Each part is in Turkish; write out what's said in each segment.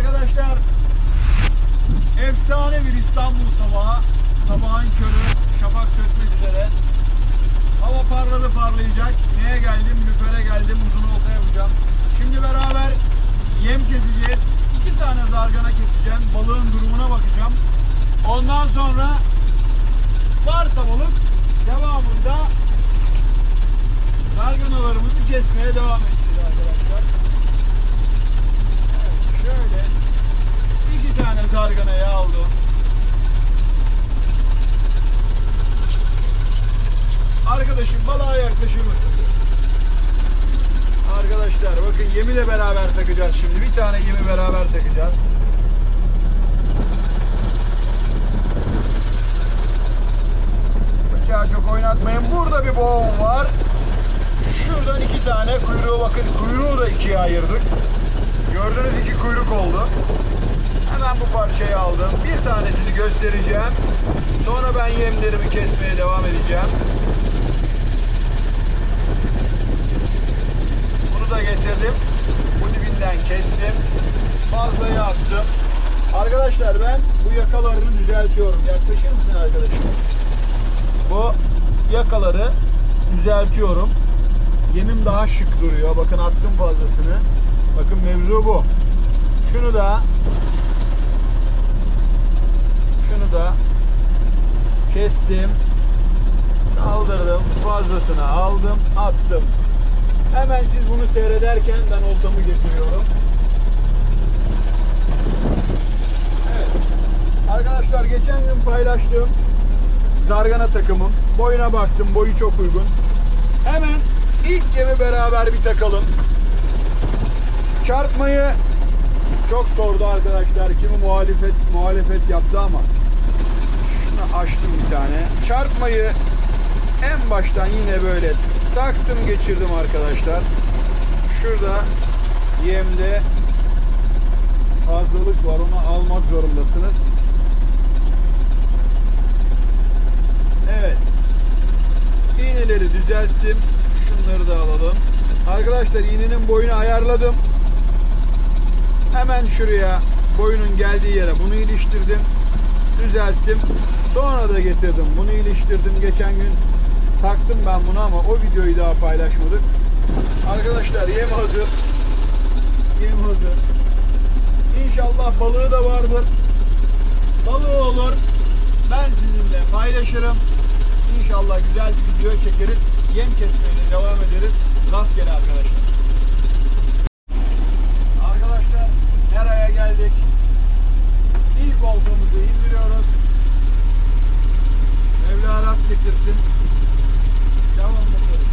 Arkadaşlar, efsane bir İstanbul sabahı. Sabahın körü, şafak sökmek üzere. Hava parladı parlayacak. Neye geldim? Lüfer'e geldim. Uzun olta yapacağım. Şimdi beraber yem keseceğiz. 2 tane zargana keseceğim. Balığın durumuna bakacağım. Ondan sonra varsa balık devamında zarganalarımızı kesmeye devam edeceğiz arkadaşlar. Evet, şöyle 2 tane zarganayı aldım. Arkadaşım balığa yaklaşır mısın? Arkadaşlar bakın, yemi de beraber takacağız şimdi. 1 tane yemi beraber takacağız. Bıçağı çok oynatmayın. Burada bir boğum var. Şuradan 2 tane kuyruğu, bakın kuyruğu da 2'ye ayırdık. Gördüğünüz 2 kuyruk oldu. Hemen bu parçayı aldım. Bir tanesini göstereceğim. Sonra ben yemlerimi kesmeye devam edeceğim. Da getirdim. Bu dibinden kestim. Fazlayı attım. Arkadaşlar ben bu yakalarını düzeltiyorum. Yaklaşır mısın arkadaşım? Bu yakaları düzeltiyorum. Yemim daha şık duruyor. Bakın attım fazlasını. Bakın mevzu bu. Şunu da kestim. Kaldırdım. Fazlasını aldım. Attım. Hemen siz bunu seyrederken ben oltamı getiriyorum. Evet. Arkadaşlar geçen gün paylaştığım zargana takımım. Boyuna baktım. Boyu çok uygun. Hemen ilk yemi beraber bir takalım. Çarpmayı çok sordu arkadaşlar. Kimi muhalefet yaptı ama şunu açtım bir tane. Çarpmayı en baştan yine böyle taktım, geçirdim arkadaşlar. Şurada yemde fazlalık var, onu almak zorundasınız. Evet, iğneleri düzelttim. Şunları da alalım. Arkadaşlar iğnenin boyunu ayarladım. Hemen şuraya, boyunun geldiği yere bunu iliştirdim. Düzelttim. Sonra da getirdim. Bunu iliştirdim. Geçen gün taktım ben bunu ama o videoyu daha paylaşmadık. Arkadaşlar yem hazır. Yem hazır. İnşallah balığı da vardır. Balığı olur. Ben sizinle paylaşırım. İnşallah güzel bir video çekeriz. Yem kesmeye devam ederiz. Rastgele arkadaşlar. Arkadaşlar nereye geldik? İlk oltamızı indiriyoruz. Mevla rast getirsin. Devam bakalım.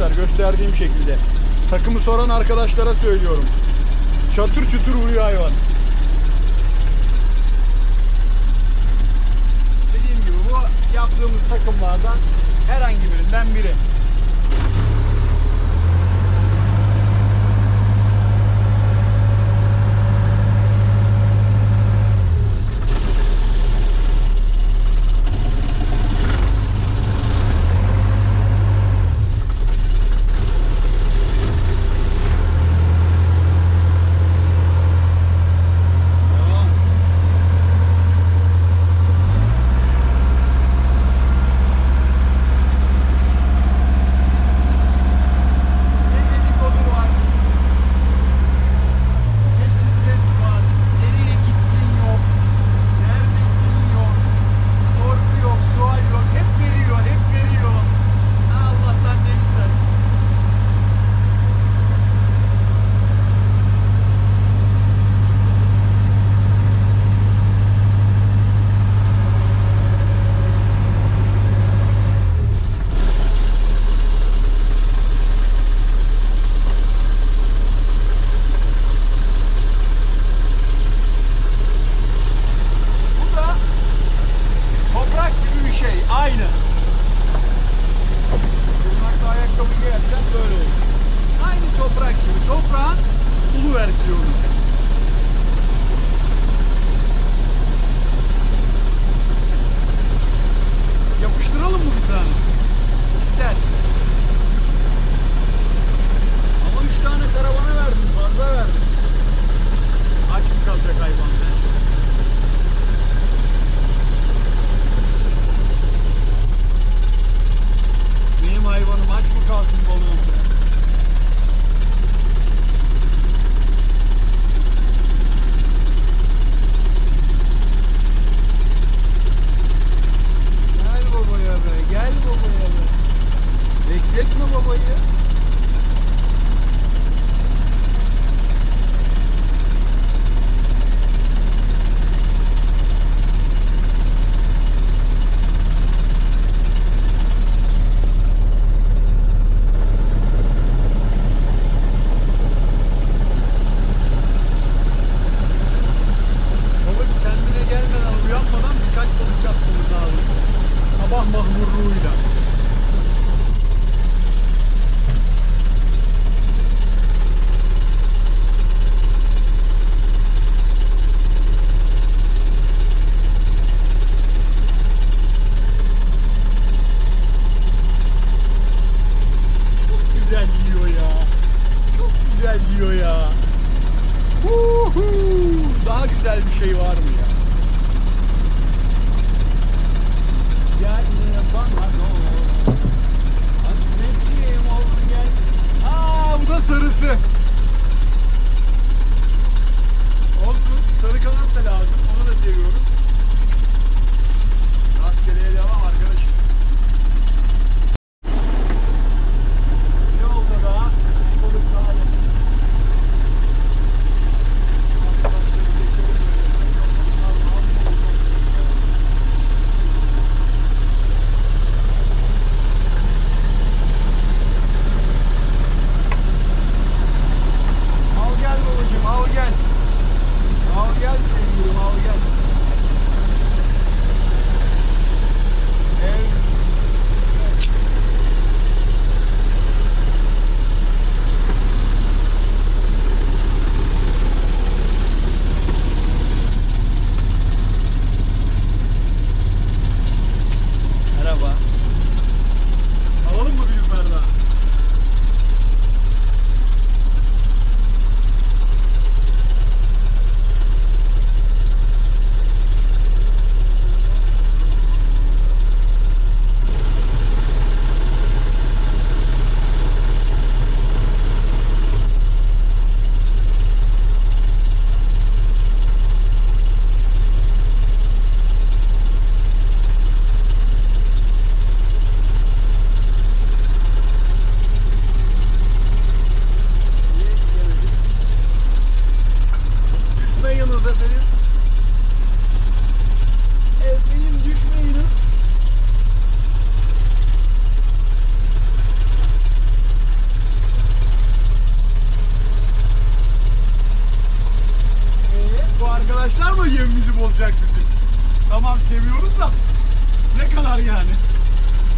arkadaşlar, gösterdiğim şekilde. Takımı soran arkadaşlara söylüyorum. Çatır çutur vuruyor hayvan. Dediğim gibi bu yaptığımız takımlardan herhangi birinden biri.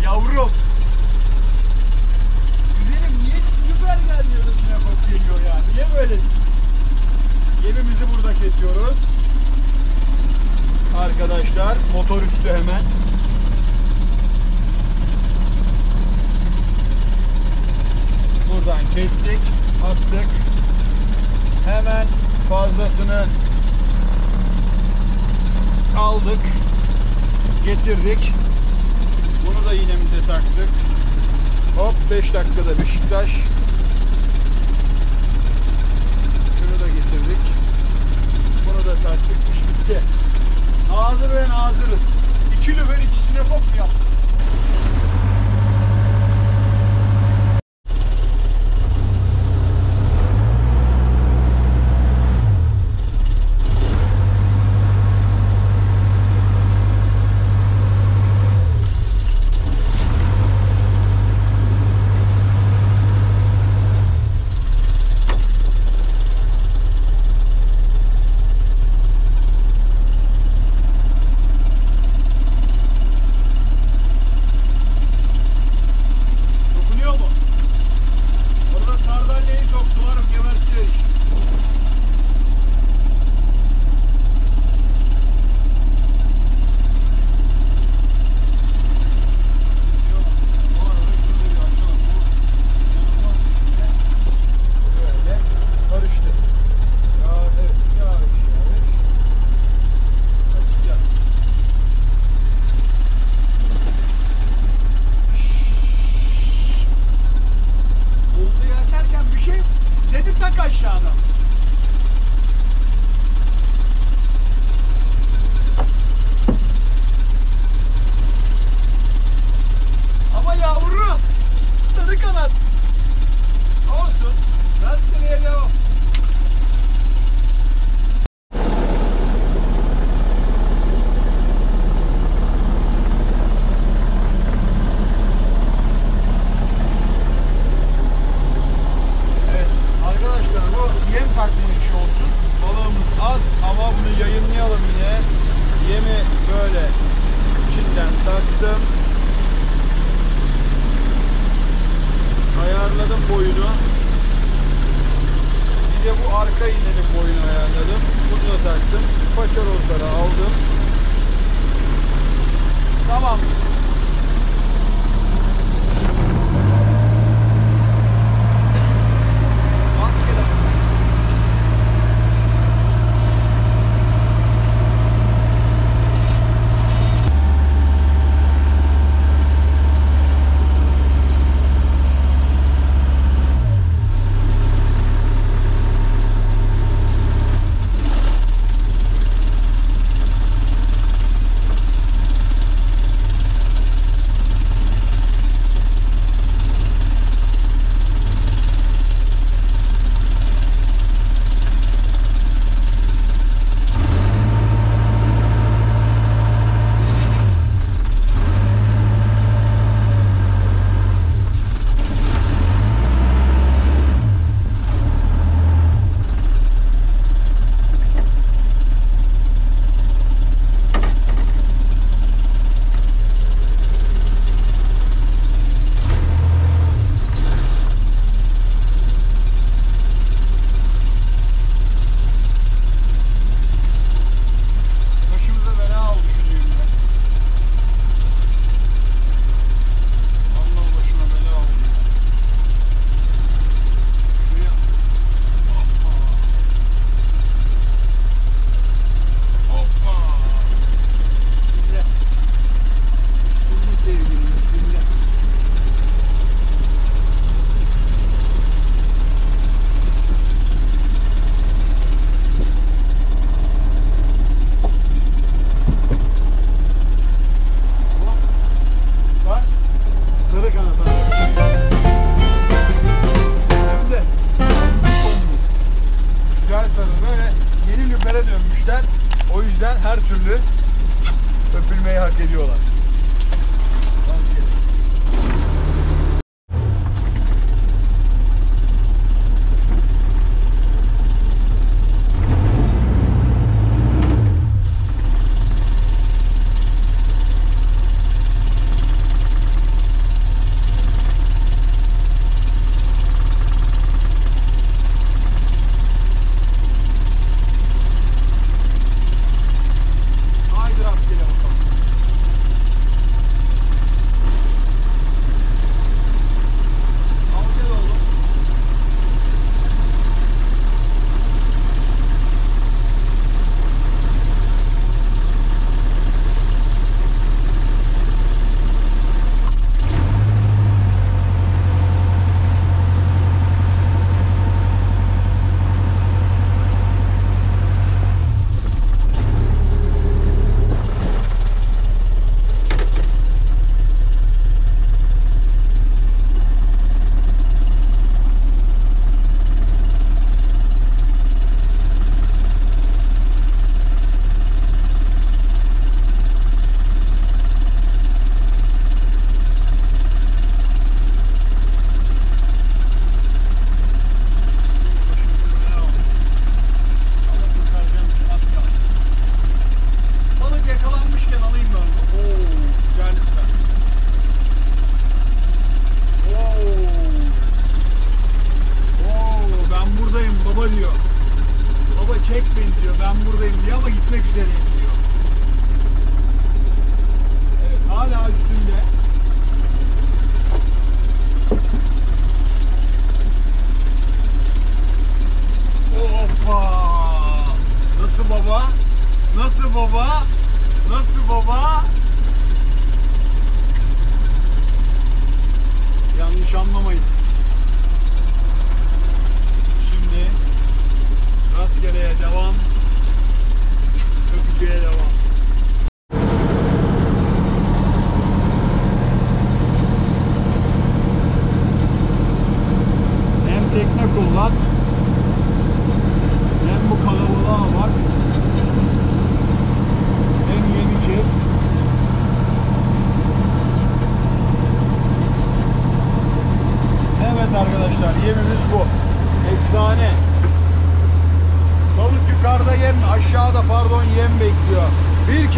Yavrum. Güzelim, niye güzel gelmiyor da sinekop geliyor ya? Niye böylesin? Yemimizi burada kesiyoruz. Arkadaşlar motor üstü hemen. Buradan kestik, attık. Hemen fazlasını aldık, getirdik. Bunu da iğnemize taktık. Hop, 5 dakikada Beşiktaş. Şunu da getirdik. Bunu da taktık. İş bitti. Nazır ve nazırız. 2 lüfer 2 sinekop mu yaptık?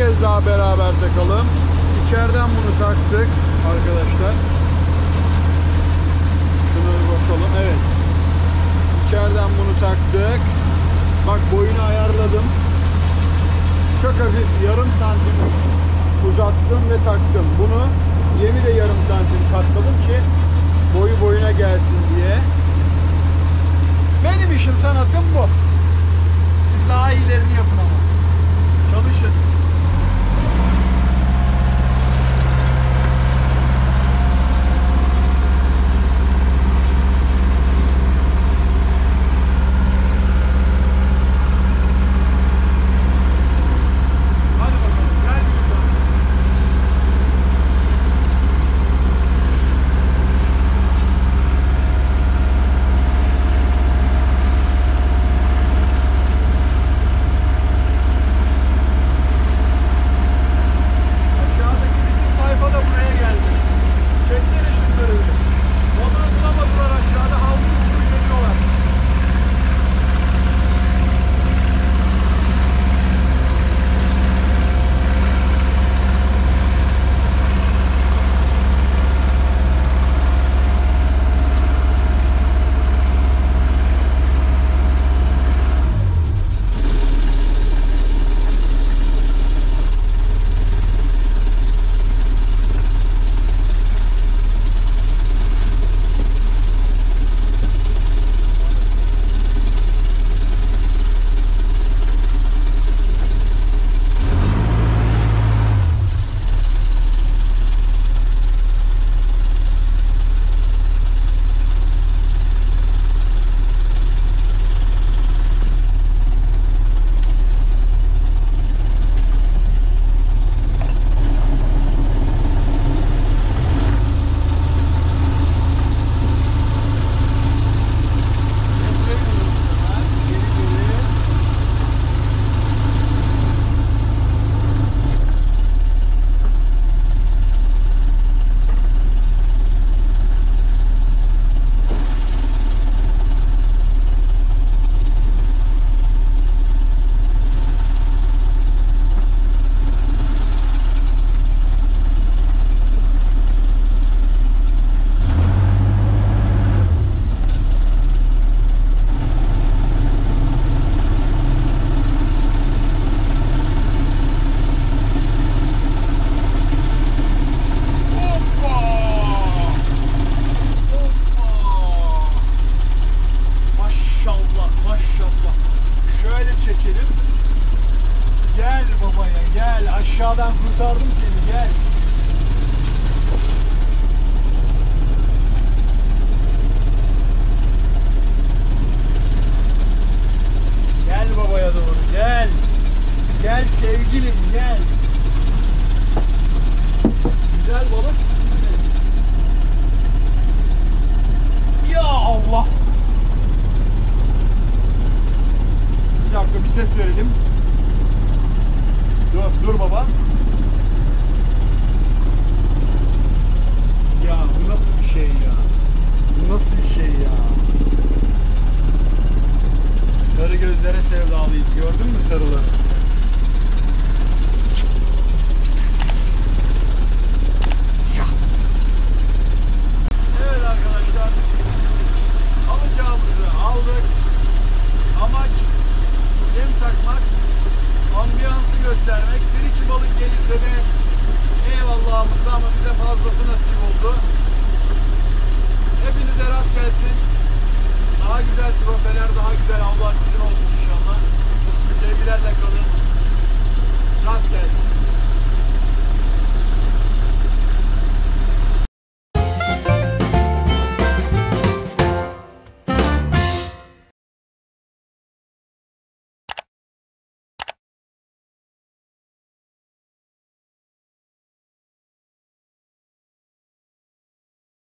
kez daha beraber takalım. İçeriden bunu taktık arkadaşlar. Şunu bakalım. Evet. İçeriden bunu taktık. Bak boyunu ayarladım. Çok hafif yarım santim uzattım ve taktım. Bunu